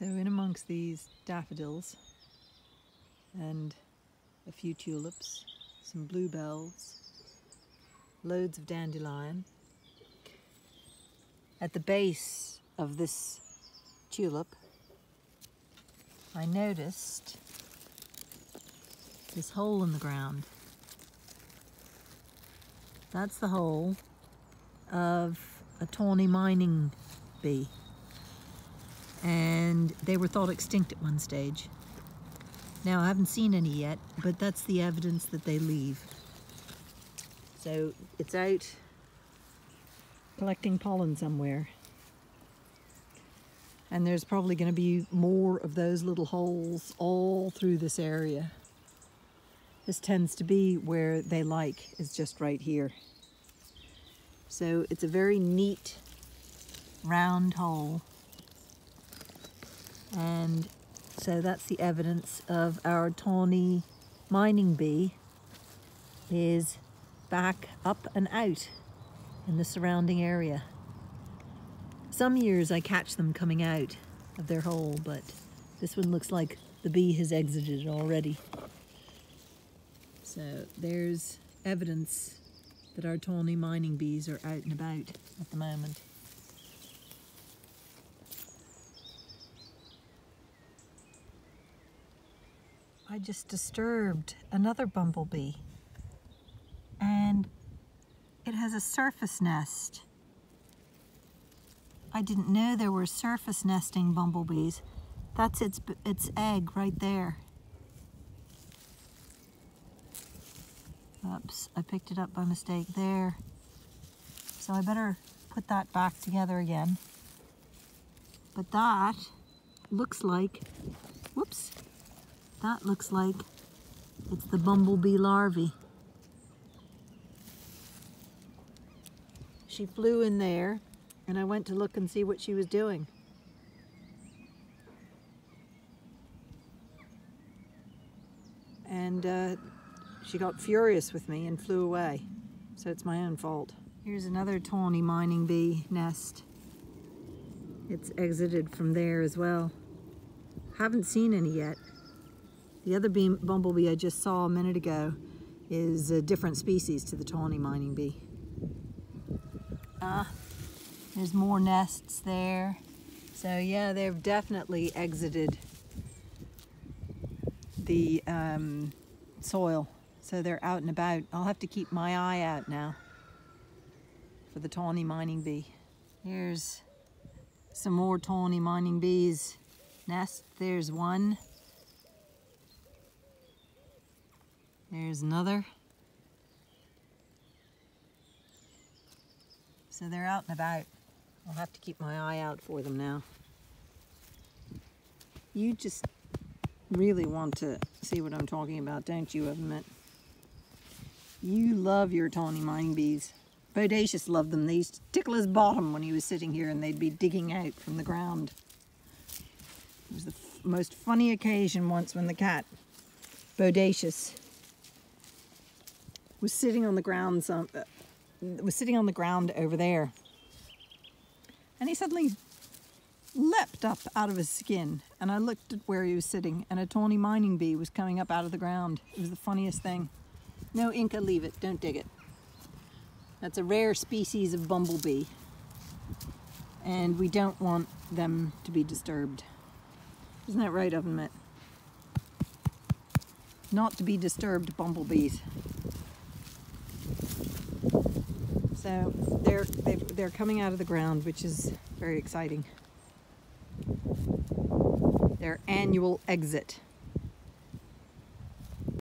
So in amongst these daffodils and a few tulips, some bluebells, loads of dandelion. At the base of this tulip, I noticed this hole in the ground. That's the hole of a tawny mining bee, and they were thought extinct at one stage. Now I haven't seen any yet, but that's the evidence that they leave. So it's out collecting pollen somewhere, and there's probably going to be more of those little holes all through this area. This tends to be where they like, is just right here. So it's a very neat round hole, and so that's the evidence of our tawny mining bee is back up and out in the surrounding area. Some years I catch them coming out of their hole, but this one looks like the bee has exited already. So there's evidence that our tawny mining bees are out and about at the moment. I just disturbed another bumblebee, and it has a surface nest. I didn't know there were surface nesting bumblebees. That's its egg right there. Oops, I picked it up by mistake there. So I better put that back together again. But that looks like, whoops, that looks like it's the bumblebee larvae. She flew in there, and I went to look and see what she was doing. And she got furious with me and flew away. So it's my own fault. Here's another tawny mining bee nest. It's exited from there as well. Haven't seen any yet. The other bumblebee I just saw a minute ago is a different species to the tawny mining bee. There's more nests there. So yeah, they've definitely exited the soil. So they're out and about. I'll have to keep my eye out now for the tawny mining bee. Here's some more tawny mining bees nest. There's one. There's another. So they're out and about. I'll have to keep my eye out for them now. You just really want to see what I'm talking about, don't you, Oven Mitt? You love your tawny mining bees. Bodacious loved them. They used to tickle his bottom when he was sitting here, and they'd be digging out from the ground. It was the most funny occasion once when the cat, Bodacious, was sitting on the ground over there, and he suddenly leapt up out of his skin, and I looked at where he was sitting, and a tawny mining bee was coming up out of the ground. It was the funniest thing. No, Inca, leave it. Don't dig it. That's a rare species of bumblebee, and we don't want them to be disturbed. Isn't that right, Oven Mitt? Not to be disturbed bumblebees. So they're coming out of the ground, which is very exciting. Their annual exit.